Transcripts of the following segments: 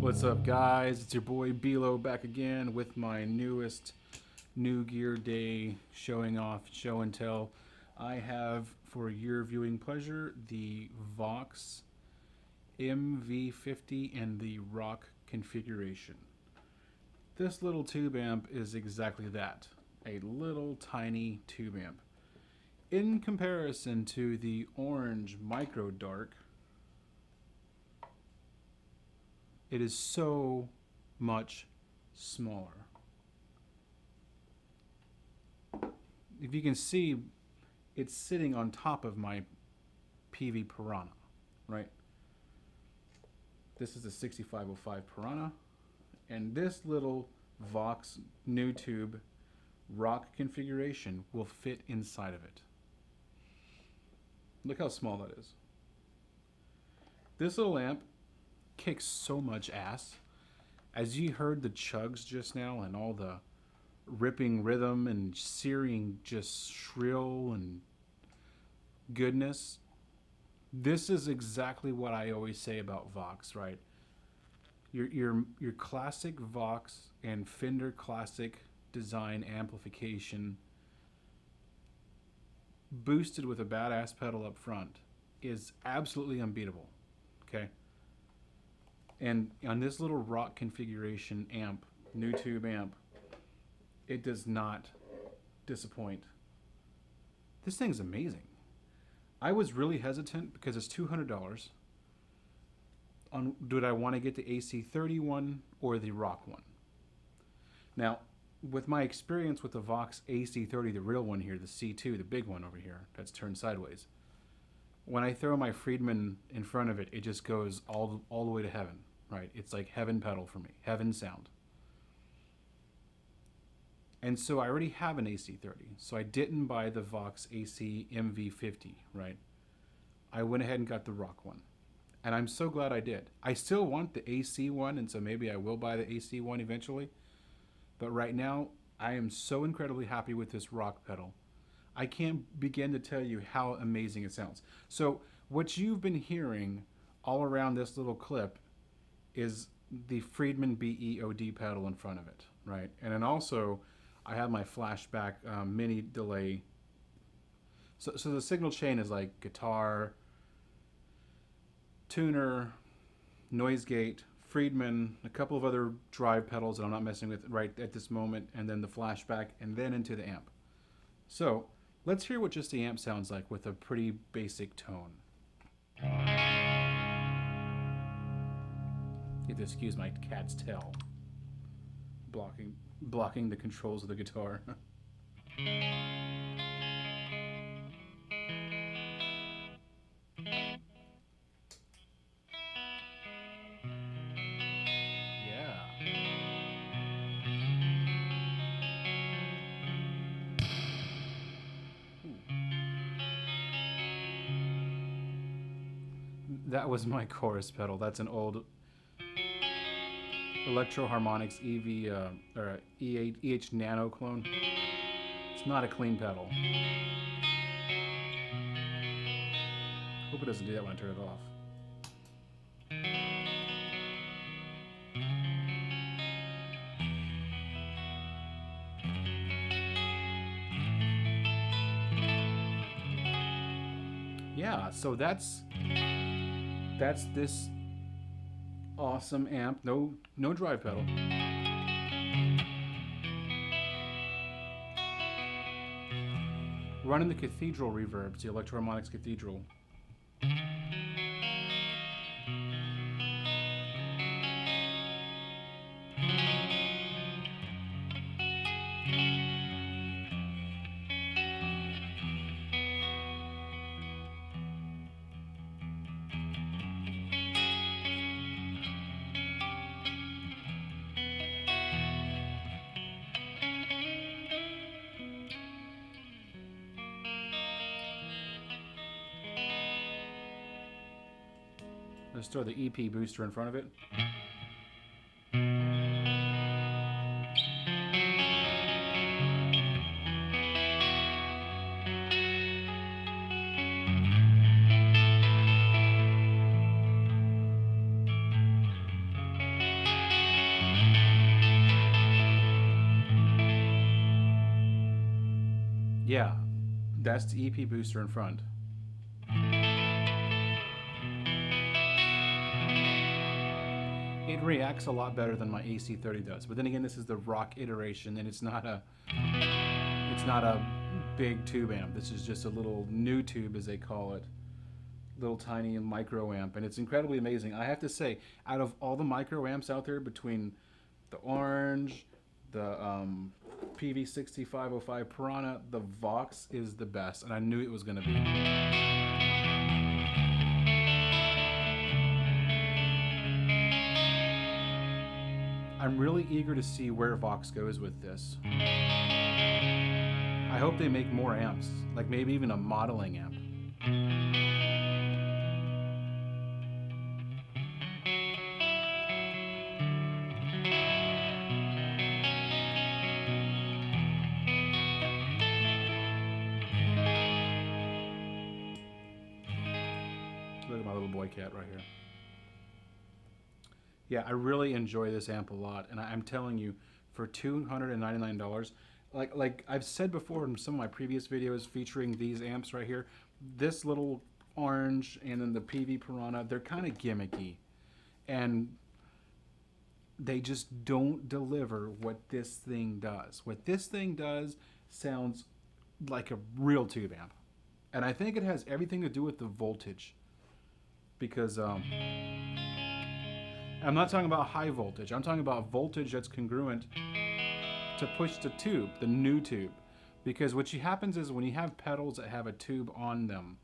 What's up, guys? It's your boy Belo back again with my newest New Gear Day showing off, show and tell. I have, for your viewing pleasure, the Vox MV50 and the Rock configuration. This little tube amp is exactly that, a little tiny tube amp. In comparison to the Orange Micro Dark, it is so much smaller. If you can see, it's sitting on top of my PV Piranha, right? This is the 6505 Piranha, and this little Vox new tube Rock configuration will fit inside of it. Look how small that is. This little amp kicks so much ass. As you heard the chugs just now and all the ripping rhythm and searing just shrill and goodness, this is exactly what I always say about Vox, right? Your classic Vox and Fender classic design amplification boosted with a badass pedal up front is absolutely unbeatable, okay? And on this little Rock configuration amp, new tube amp, it does not disappoint. This thing's amazing. I was really hesitant because it's $200. On, did I want to get the AC30 one or the Rock one? Now, with my experience with the Vox AC30, the real one here, the C2, the big one over here that's turned sideways, when I throw my Friedman in front of it, it just goes all the way to heaven, right? It's like heaven pedal for me, heaven sound. And so I already have an AC30, so I didn't buy the Vox AC MV50, right? I went ahead and got the Rock one, and I'm so glad I did. I still want the AC one, and so maybe I will buy the AC one eventually, but right now I am so incredibly happy with this Rock pedal. I can't begin to tell you how amazing it sounds. So what you've been hearing all around this little clip is the Friedman BE-OD pedal in front of it, right? And then also I have my FlashBack mini delay. So the signal chain is like guitar, tuner, noise gate, Friedman, a couple of other drive pedals that I'm not messing with right at this moment, and then the FlashBack, and then into the amp. So let's hear what just the amp sounds like with a pretty basic tone. You have to excuse my cat's tail blocking the controls of the guitar. That was my chorus pedal. That's an old Electro-Harmonix or EH Nano Clone. It's not a clean pedal. Hope it doesn't do that when I turn it off. Yeah, so that's this awesome amp, no drive pedal. Running the Cathedral reverbs, the Electro-Harmonix Cathedral. Let's throw the EP booster in front of it. Yeah, that's the EP booster in front. It reacts a lot better than my AC30 does, but then again, this is the rock iteration, and it's not a big tube amp. This is just a little new tube, as they call it, little tiny micro amp, and it's incredibly amazing. I have to say, out of all the micro amps out there, between the Orange, the PV6505 Piranha, the Vox is the best, and I knew it was going to be. I'm really eager to see where Vox goes with this. I hope they make more amps, like maybe even a modeling amp. Look at my little boy cat right here. Yeah, I really enjoy this amp a lot, and I'm telling you, for $299, like I've said before in some of my previous videos featuring these amps right here, this little Orange and then the PV Piranha, they're kind of gimmicky, and they just don't deliver what this thing does. What this thing does sounds like a real tube amp, and I think it has everything to do with the voltage, because I'm not talking about high voltage, I'm talking about voltage that's congruent to push the tube, the new tube. Because what happens is when you have pedals that have a tube on them,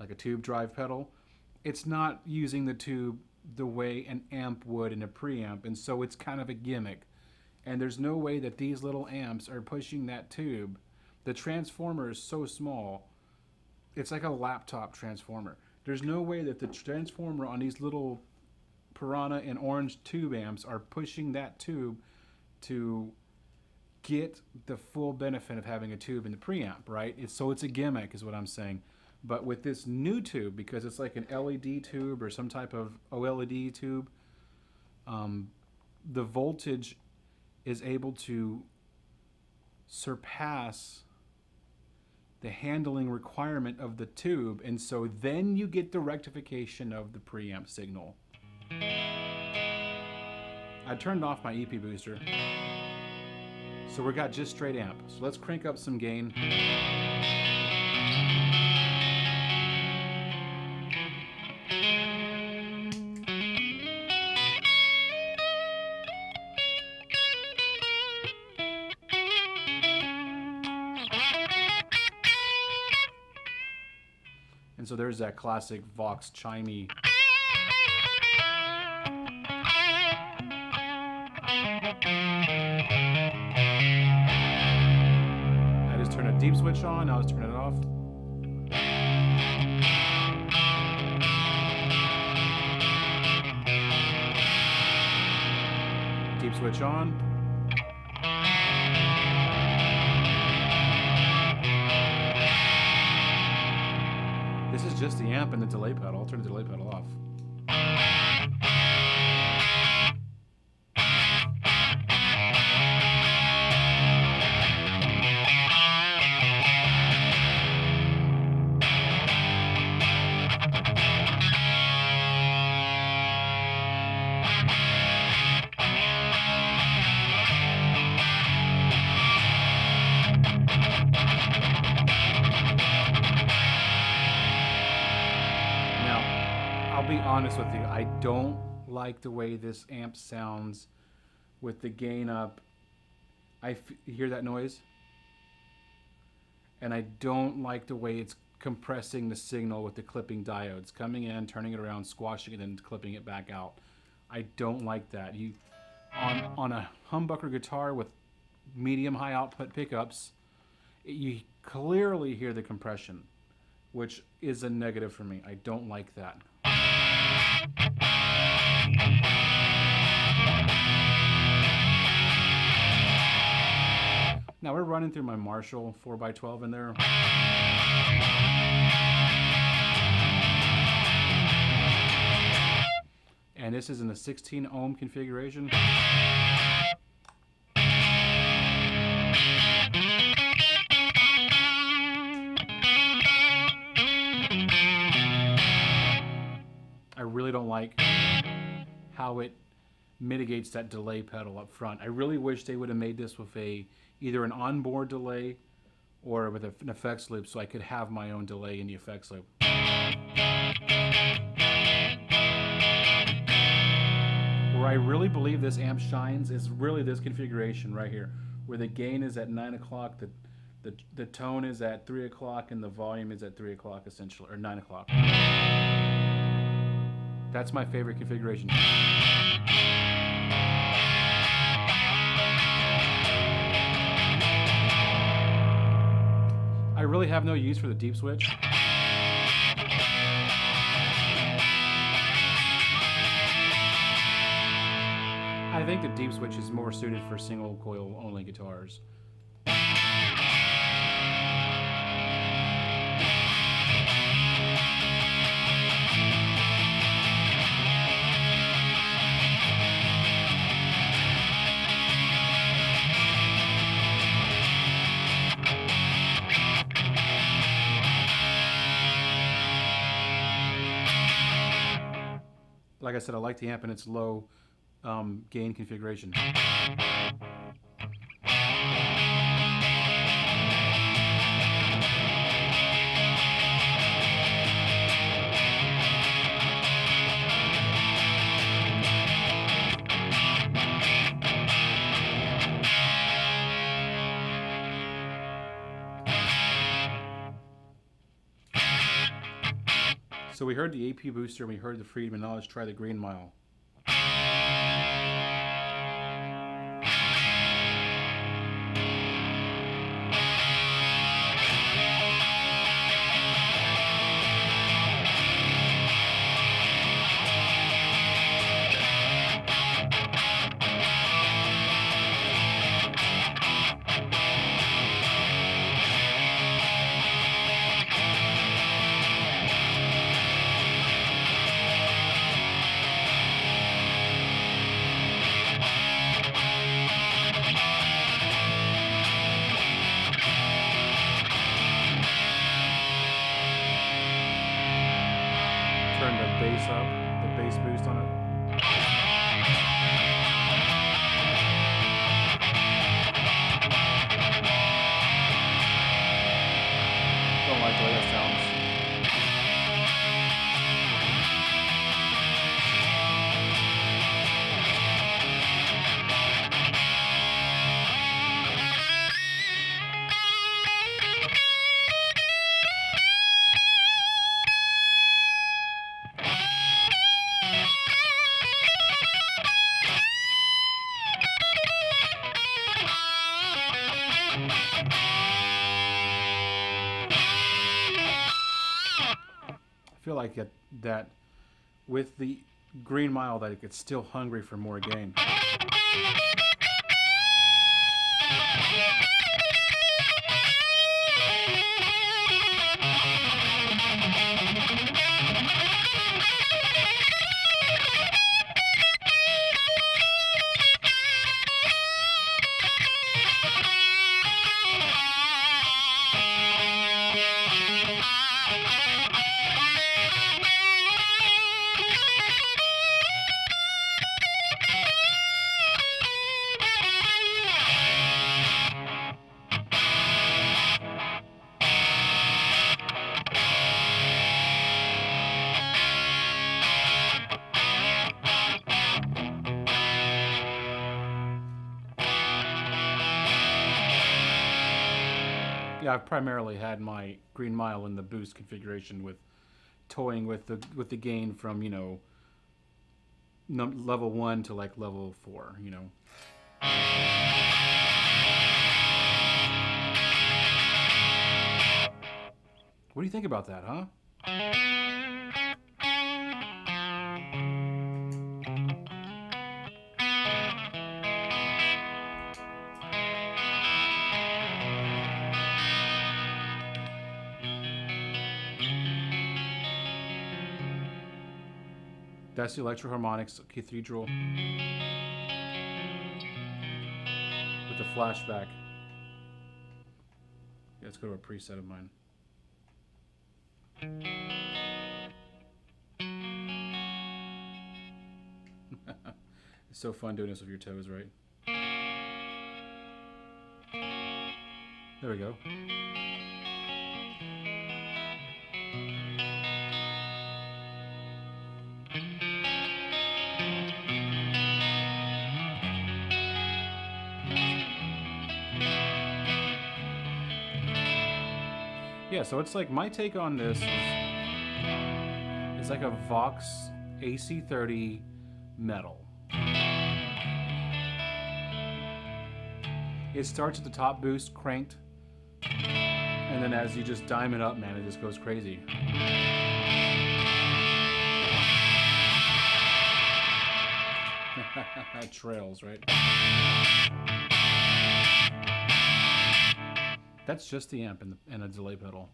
like a tube drive pedal, it's not using the tube the way an amp would in a preamp, and so it's kind of a gimmick. And there's no way that these little amps are pushing that tube. The transformer is so small, it's like a laptop transformer. There's no way that the transformer on these little Piranha and Orange tube amps are pushing that tube to get the full benefit of having a tube in the preamp, right? So it's a gimmick is what I'm saying. But with this new tube, because it's like an LED tube or some type of OLED tube, the voltage is able to surpass the handling requirement of the tube, and so then you get the rectification of the preamp signal. I turned off my EP booster, so we got just straight amp. So let's crank up some gain. And so there's that classic Vox chimey. Deep switch on, now let's turn it off. Deep switch on. This is just the amp and the delay pedal. I'll turn the delay pedal off. I'll be honest with you, I don't like the way this amp sounds with the gain up. You hear that noise? And I don't like the way it's compressing the signal with the clipping diodes, coming in, turning it around, squashing it, and clipping it back out. I don't like that. On a humbucker guitar with medium-high output pickups, you clearly hear the compression, which is a negative for me. I don't like that. Now we're running through my Marshall 4x12 in there. And this is in the 16 ohm configuration. like how it mitigates that delay pedal up front. I really wish they would have made this with a either an onboard delay or with an effects loop, so I could have my own delay in the effects loop. Where I really believe this amp shines is really this configuration right here, where the gain is at 9 o'clock, the tone is at 3 o'clock, and the volume is at 3 o'clock essentially, or 9 o'clock. That's my favorite configuration. I really have no use for the deep switch. I think the deep switch is more suited for single coil only guitars. Like I said, I like the amp in its low gain configuration. So we heard the EP booster, and we heard the Friedman. Now let's try the Green Mile. Like that with the Green Mile, that it's still hungry for more gain. I've primarily had my Green Mile in the boost configuration, with toying with the gain from, you know, level 1 to like level 4, you know. What do you think about that, huh? That's the Electro-Harmonix Cathedral with the FlashBack. Yeah, let's go to a preset of mine. It's so fun doing this with your toes, right? There we go. Yeah, so it's like my take on this is like a Vox AC30 metal. It starts at the top boost cranked, and then as you just dime it up, man, it just goes crazy. Trails, right? That's just the amp and a delay pedal.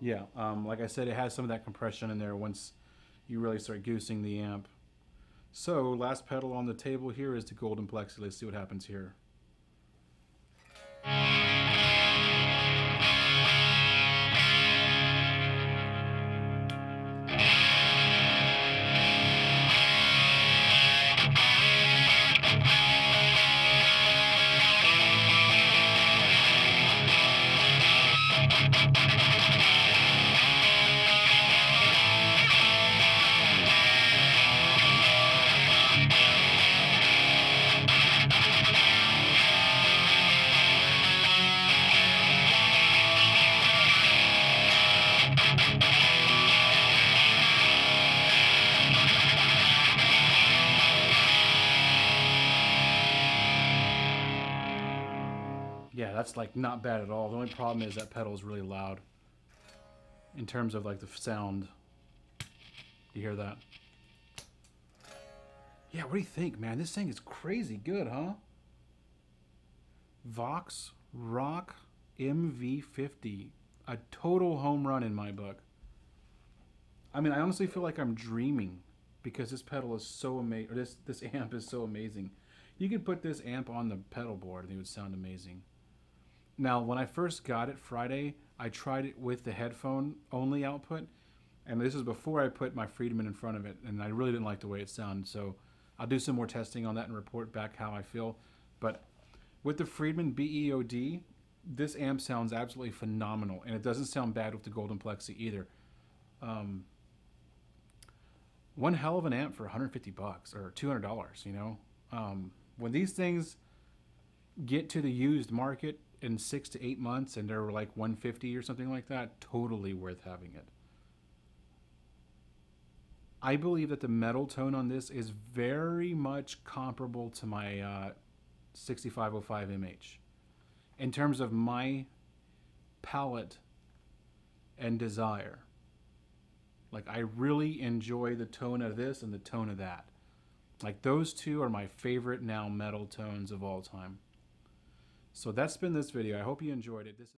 Yeah, like I said, it has some of that compression in there once you really start goosing the amp. So, last pedal on the table here is the Golden Plexi. Let's see what happens here. Yeah, that's like not bad at all. The only problem is that pedal is really loud in terms of like the sound. You hear that? Yeah, what do you think, man? This thing is crazy good, huh? Vox Rock MV50. A total home run in my book. I mean, I honestly feel like I'm dreaming because this pedal is so amazing, or this amp is so amazing. You could put this amp on the pedal board and it would sound amazing. Now, when I first got it Friday, I tried it with the headphone only output, and this is before I put my Friedman in front of it, and I really didn't like the way it sounded, so I'll do some more testing on that and report back how I feel. But with the Friedman BE-OD, this amp sounds absolutely phenomenal, and it doesn't sound bad with the Golden Plexi either. One hell of an amp for $150 or $200, you know? When these things get to the used market, in 6 to 8 months, and they're like 150 or something like that, totally worth having it. I believe that the metal tone on this is very much comparable to my 6505 MH in terms of my palette and desire. Like, I really enjoy the tone of this and the tone of that. Like, those two are my favorite now metal tones of all time. So that's been this video. I hope you enjoyed it.